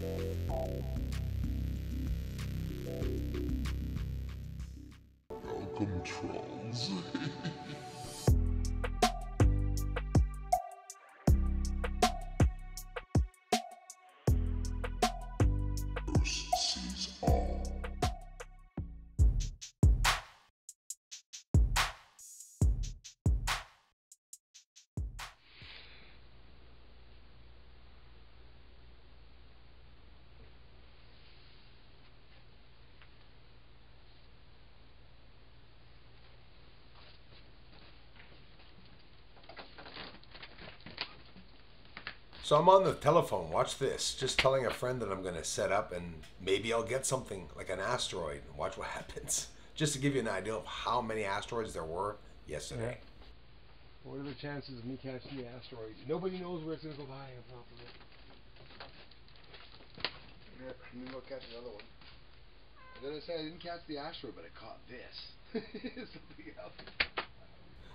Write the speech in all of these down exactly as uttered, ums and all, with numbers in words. Welcome, trolls. First sees all. So I'm on the telephone, watch this, just telling a friend that I'm gonna set up and maybe I'll get something like an asteroid and watch what happens. Just to give you an idea of how many asteroids there were yesterday. Yeah. What are the chances of me catching the asteroid? Nobody knows where it's gonna go by on top of it. Yeah, I'm gonna go catch another one. I was gonna say I didn't catch the asteroid, but I caught this. Something else.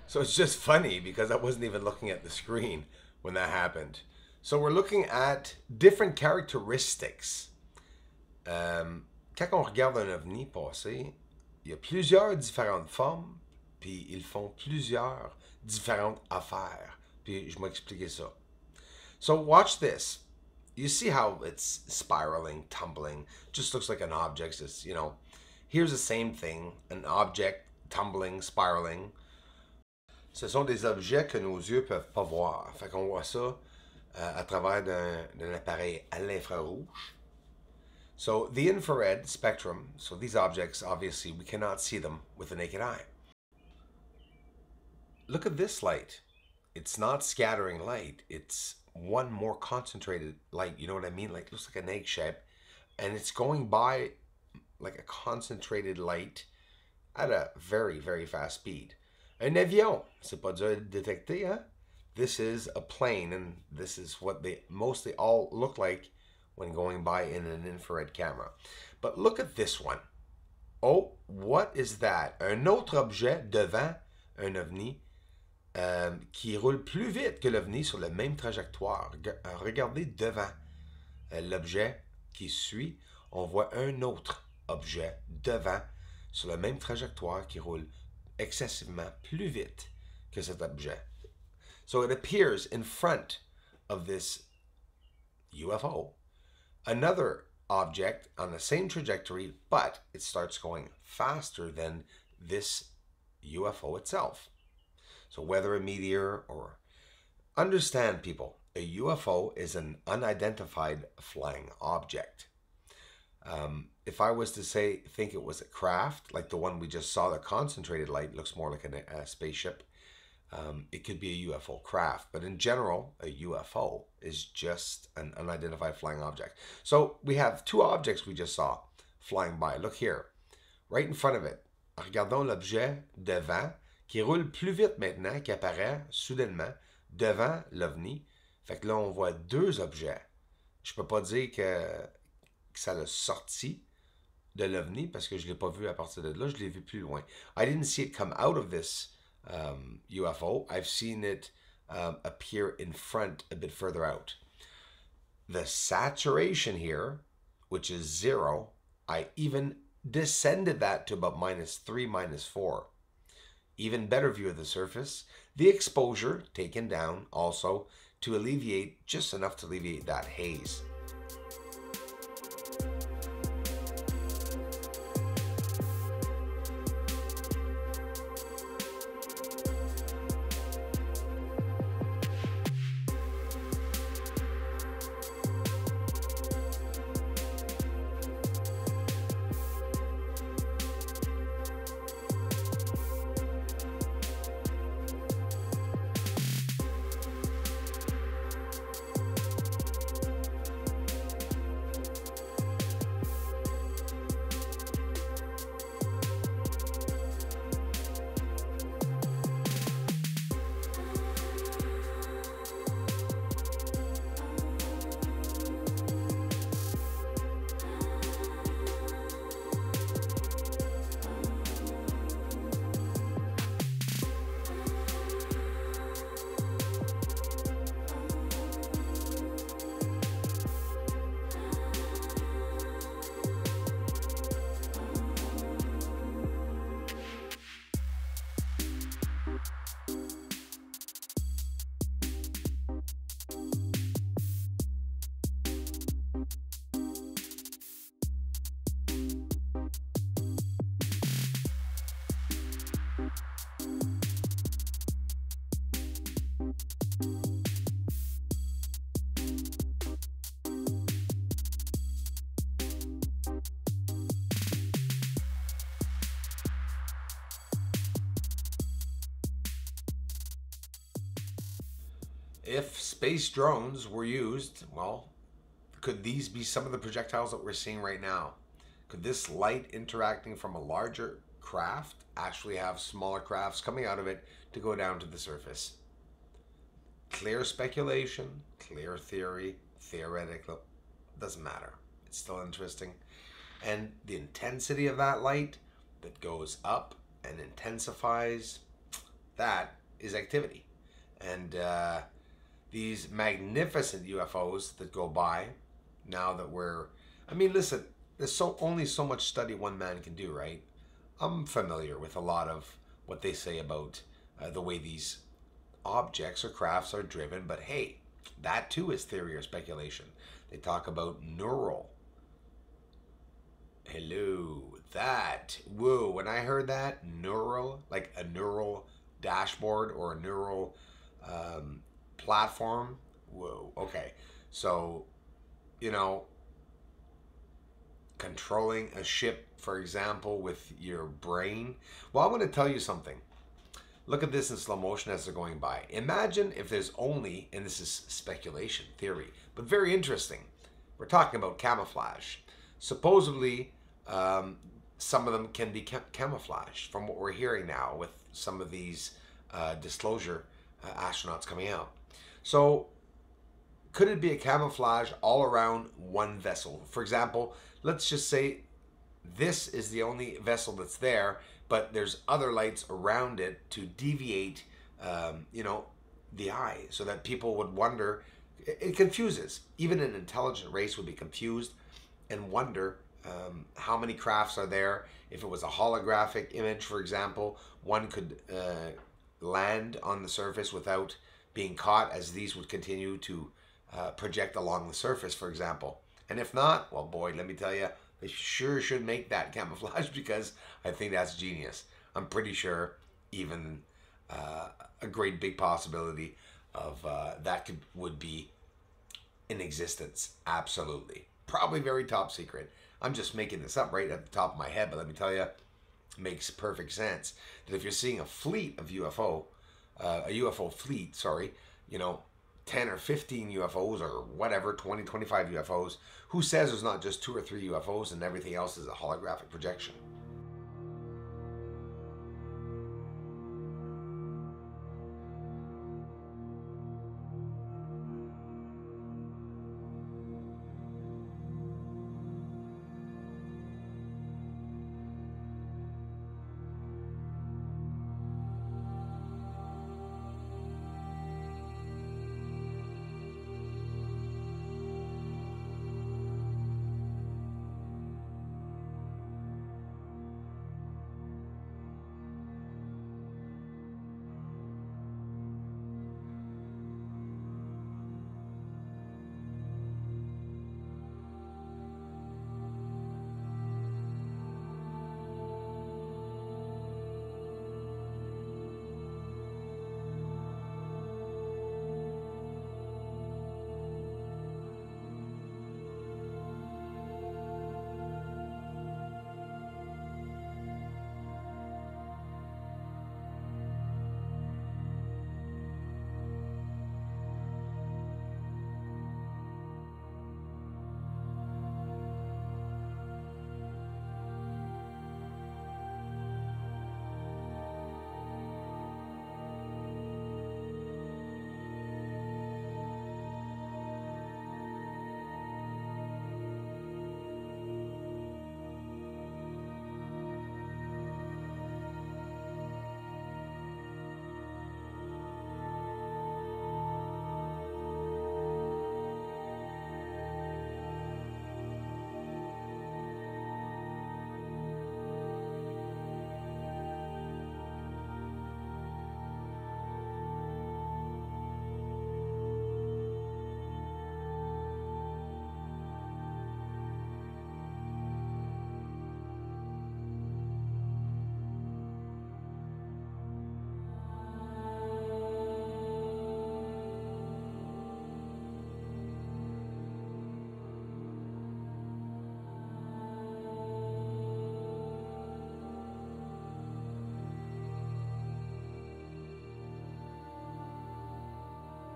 So it's just funny because I wasn't even looking at the screen when that happened. So we're looking at different caractéristiques. Um, quand on regarde un ovni passer, il y a plusieurs différentes formes, puis ils font plusieurs différentes affaires. Puis je vais expliquer ça. So watch this. You see how it's spiraling, tumbling, just looks like an object. It's, you know, here's the same thing, an object tumbling, spiraling. Ce sont des objets que nos yeux peuvent pas voir. Fait qu'on voit ça à travers d'un appareil à l'infrarouge. So the infrared spectrum, so these objects, obviously, we cannot see them with the naked eye. Look at this light. It's not scattering light. It's one more concentrated light. You know what I mean? Like, it looks like an egg shape. And it's going by like a concentrated light at a very, very fast speed. Un avion. C'est pas dur à détecter, hein? This is a plane, and this is what they mostly all look like when going by in an infrared camera. But look at this one. Oh, what is that? Un autre objet devant un ovni um, qui roule plus vite que l'ovni sur la même trajectoire. Regardez devant l'objet qui suit. On voit un autre objet devant sur la même trajectoire qui roule excessivement plus vite que cet objet. So it appears in front of this U F O, another object on the same trajectory, but it starts going faster than this U F O itself. So whether a meteor or... Understand, people, a U F O is an unidentified flying object. Um, if I was to say, think it was a craft, like the one we just saw, the concentrated light looks more like a, a spaceship. Um, it could be a U F O craft, but in general, a U F O is just an unidentified flying object. So we have two objects we just saw flying by. Look here, right in front of it. Regardons l'objet devant qui roule plus vite maintenant, qui apparaît soudainement devant l'ovni. Fait que là, on voit deux objets. Je peux pas dire que, que ça l'a sorti de l'ovni parce que je l'ai pas vu à partir de là. Je l'ai vu plus loin. I didn't see it come out of this Um, U F O. I've seen it um, appear in front a bit further out. The saturation here, which is zero, I even descended that to about minus three, minus four. Even better view of the surface. The exposure taken down also to alleviate, just enough to alleviate that haze. if space drones were used, well, could these be some of the projectiles that we're seeing right now? Could this light interacting from a larger craft actually have smaller crafts coming out of it to go down to the surface? Clear speculation, clear theory, theoretical, doesn't matter. It's still interesting. And the intensity of that light that goes up and intensifies, that is activity. And uh, these magnificent U F Os that go by, now that we're, I mean, listen, there's so only so much study one man can do, right? I'm familiar with a lot of what they say about uh, the way these objects or crafts are driven, but hey, that too is theory or speculation. They talk about neural. Hello, that, whoa, when I heard that, neural, like a neural dashboard or a neural um, platform, whoa, okay. So, you know, controlling a ship, for example, with your brain. Well, I want to tell you something. Look at this in slow motion as they're going by. Imagine if there's only, and this is speculation, theory, but very interesting. We're talking about camouflage. Supposedly, um, some of them can be cam camouflaged from what we're hearing now with some of these uh, disclosure uh, astronauts coming out. So could it be a camouflage all around one vessel? For example, let's just say this is the only vessel that's there, but there's other lights around it to deviate, um, you know, the eye so that people would wonder. It, it confuses. Even an intelligent race would be confused and wonder um, how many crafts are there. If it was a holographic image, for example, one could uh, land on the surface without being caught, as these would continue to uh, project along the surface, for example. And if not, well, boy, let me tell you, they sure should make that camouflage, because I think that's genius. I'm pretty sure even uh, a great big possibility of uh, that could, would be in existence. Absolutely. Probably very top secret. I'm just making this up right at the top of my head, but let me tell you, it makes perfect sense that if you're seeing a fleet of U F O, uh, a U F O fleet, sorry, you know, ten or fifteen U F Os or whatever, twenty, twenty-five U F Os, who says there's not just two or three U F Os and everything else is a holographic projection?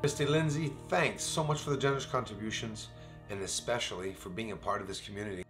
Christy Lindsay, thanks so much for the generous contributions and especially for being a part of this community.